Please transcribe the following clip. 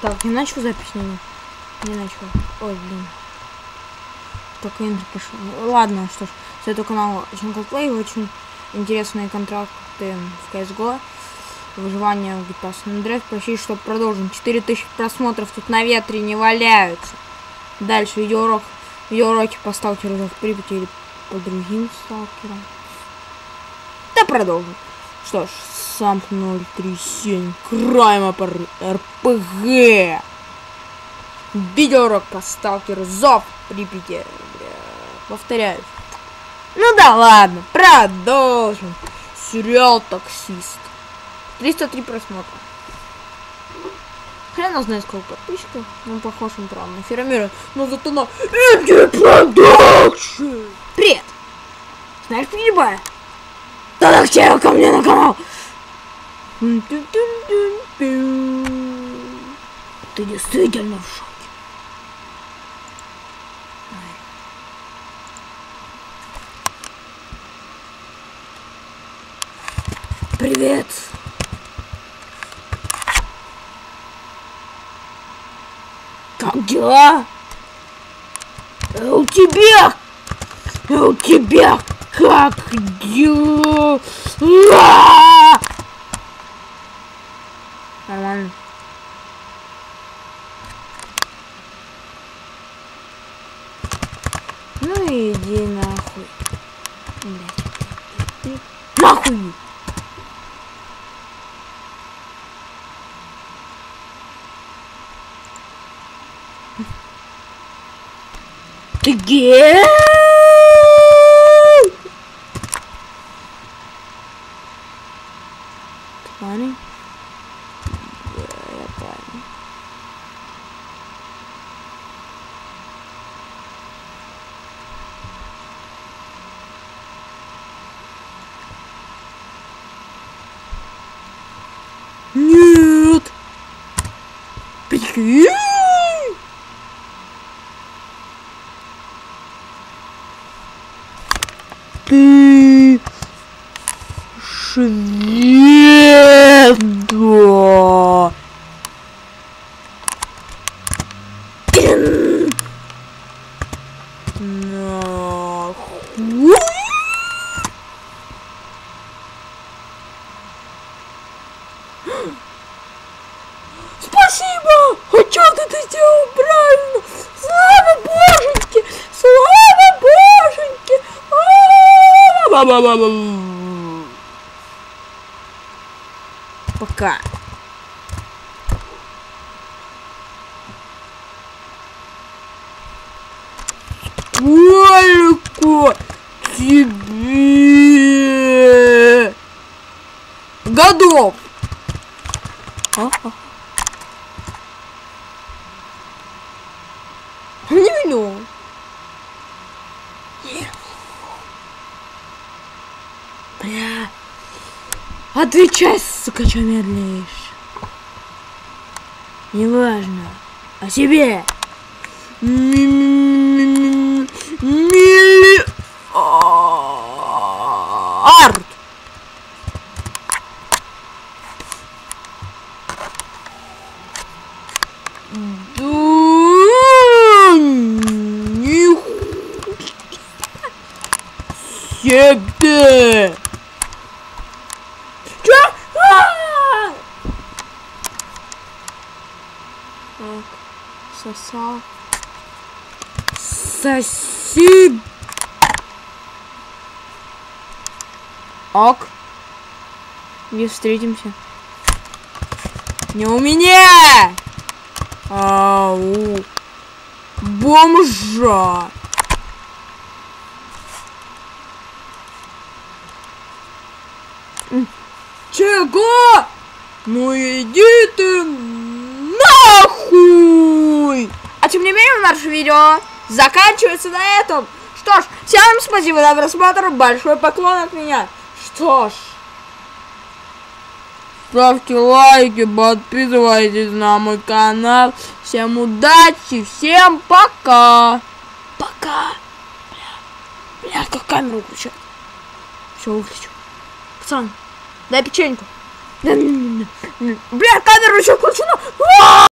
Так, не начал запись? Не начал. Ой, блин. Только ЭндриПши. Ладно, что ж. С этого канала очень колплей, очень интересные контракты в КСГО. Выживание в Витас. Драйв почти что продолжим. 4000 просмотров тут на ветре не валяются. Дальше видеоурок. Видеоуроки по сталкеру в Припяти или по другим сталкерам. Да продолжим. Что ж, Samp 037, Краймапор, RPG. Видеоурок по сталкеру зов Припяти. Повторяю. Ну да ладно, продолжим. Сериал «Таксист». 303 просмотра. Хрена знает сколько подписчиков. Ну, похож он прям на Феромира. Но зато на ЭндриПши. Привет. Знаешь, прилипая. Да чего ко мне на канал? Ты действительно в шоке. Привет. Как дела? У тебя как дела? Нормально. Ну иди нахуй. Нахуй! Ты гей? Парень? Да, я парень. Нет! Прикинь? Ты шведа. Нахуй. Спасибо! Хочу, что ты сделал правильно! Слава боженьке! Слава боженьке! Пока. Сколько тебе годов? Не миллион. Бля, отвечай, сука, чё медлишь? Неважно. А себе? Миллиард. Себе. Сосал. Соси. Ок. Не встретимся. Не у меня. А у бомжа. Чего? Ну иди ты нахуй! А тем не менее наше видео заканчивается на этом. Что ж, всем спасибо за просмотр, большой поклон от меня. Что ж, ставьте лайки, подписывайтесь на мой канал. Всем удачи, всем пока. Пока. Бля, как камеру выключать? Все, выключу. Пацан, дай печеньку. Бля, камера еще включена.